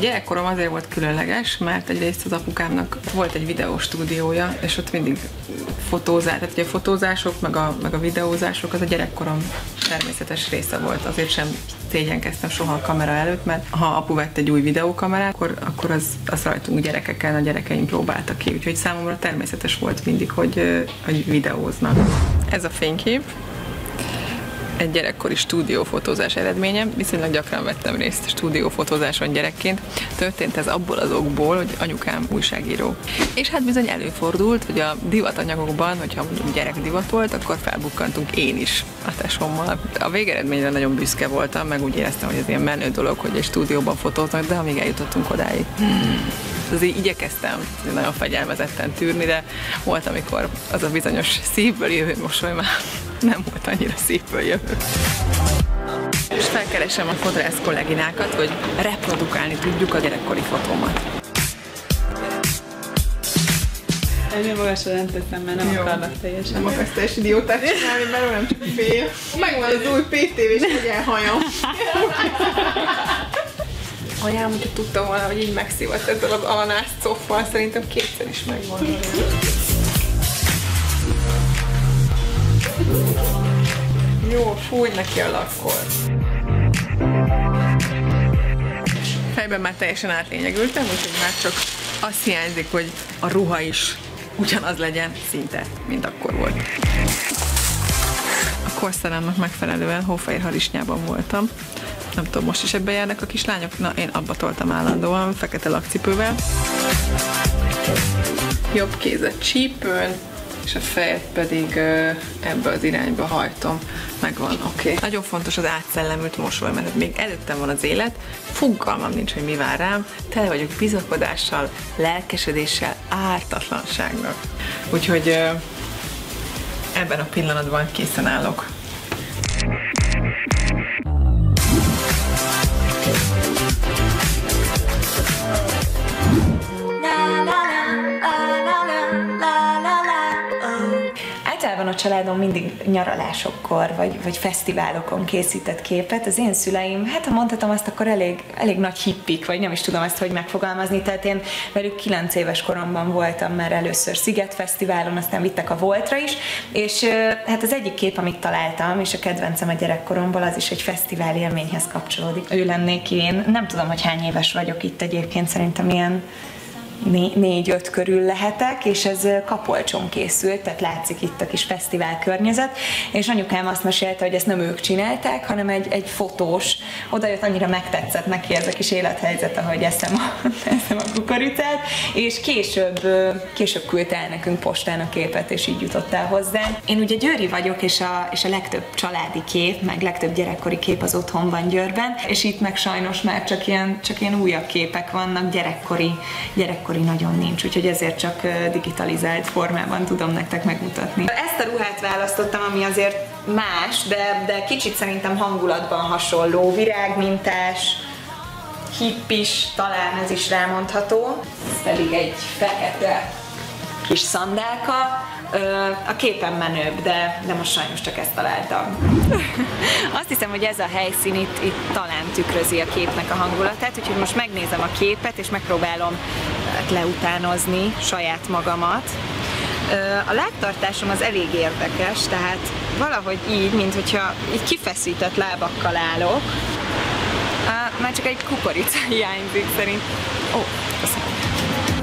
Gyerekkorom azért volt különleges, mert egyrészt az apukámnak volt egy videóstúdiója, és ott mindig fotózás, tehát ugye a fotózások, meg a videózások, az a gyerekkorom természetes része volt. Azért sem szégyenkeztem soha a kamera előtt, mert ha apu vett egy új videókamerát, akkor az rajtunk gyerekeken, a gyerekeim próbáltak ki. Úgyhogy számomra természetes volt mindig, hogy videóznak. Ez a fénykép. Egy gyerekkori stúdiófotózás eredménye, viszonylag gyakran vettem részt stúdiófotózáson gyerekként. Történt ez abból az okból, hogy anyukám újságíró. És hát bizony előfordult, hogy a divatanyagokban, hogyha mondjuk gyerek divat volt, akkor felbukkantunk én is a tesómmal. A végeredményre nagyon büszke voltam, meg úgy éreztem, hogy ez ilyen menő dolog, hogy egy stúdióban fotóznak, de amíg eljutottunk odáig. Azért igyekeztem nagyon fegyelmezetten tűrni, de volt, amikor az a bizonyos szívből jövő mosoly már nem volt annyira szívből jövő. És felkeresem a fodrász kolléginákat, hogy reprodukálni tudjuk a gyerekkori fotómat. Ennél magasra nem tettem, mert nem akarlak teljesen. Nem akarsz teljes idiótát csinálni, mert nem csak fél. Megvan az új PTV-s hajam. Anyám, hogyha tudtam volna, hogy így megszívott ezzel az ananász coffal, szerintem kétszer is megvan. Jó, fújj neki a lakkor. Fejben már teljesen átlényegültem, úgyhogy már csak azt hiányzik, hogy a ruha is ugyanaz legyen szinte, mint akkor volt. A korszalámnak megfelelően hófehér harisnyában voltam. Nem tudom, most is ebben járnak a kislányok? Na, én abba toltam állandóan, fekete lakcipővel. Jobb kéz a csípőn, és a fejet pedig ebbe az irányba hajtom. Megvan, oké. Nagyon fontos az átszellemült mosoly, mert még előttem van az élet, fogalmam nincs, hogy mi vár rám, tele vagyok bizakodással, lelkesedéssel, ártatlanságnak. Úgyhogy ebben a pillanatban készen állok. A családom mindig nyaralásokkor, vagy fesztiválokon készített képet. Az én szüleim, hát ha mondhatom azt, akkor elég nagy hippik, vagy nem is tudom ezt, hogy megfogalmazni. Tehát én velük 9 éves koromban voltam már először Sziget fesztiválon, aztán vittek a Voltra is, és hát az egyik kép, amit találtam, és a kedvencem a gyerekkoromból, az is egy fesztivál élményhez kapcsolódik. Ő lennék én. Nem tudom, hogy hány éves vagyok itt egyébként, szerintem ilyen 4-5 körül lehetek, és ez Kapolcson készült, tehát látszik itt a kis fesztivál környezet, és anyukám azt mesélte, hogy ezt nem ők csinálták, hanem egy fotós. Oda jött, annyira megtetszett neki ez a kis élethelyzet, ahogy eszem a kukoricát, és később küldte el nekünk postán a képet, és így jutott el hozzá. Én ugye győri vagyok, és a legtöbb családi kép, meg legtöbb gyerekkori kép az otthon van Győrben, és itt meg sajnos már csak ilyen újabb képek vannak, gyerekkori nagyon nincs, úgyhogy ezért csak digitalizált formában tudom nektek megmutatni. Ezt a ruhát választottam, ami azért más, de kicsit szerintem hangulatban hasonló. Virágmintás, hippis, talán ez is rámondható. Ez pedig egy fekete kis szandálka. A képen menőbb, de most sajnos csak ezt találtam. Azt hiszem, hogy ez a helyszín itt talán tükrözi a képnek a hangulatát, úgyhogy most megnézem a képet, és megpróbálom leutánozni saját magamat. A lábtartásom az elég érdekes, tehát valahogy így, mint hogyha így kifeszített lábakkal állok. Már csak egy kukorica hiányzik szerint. Ó, köszönöm.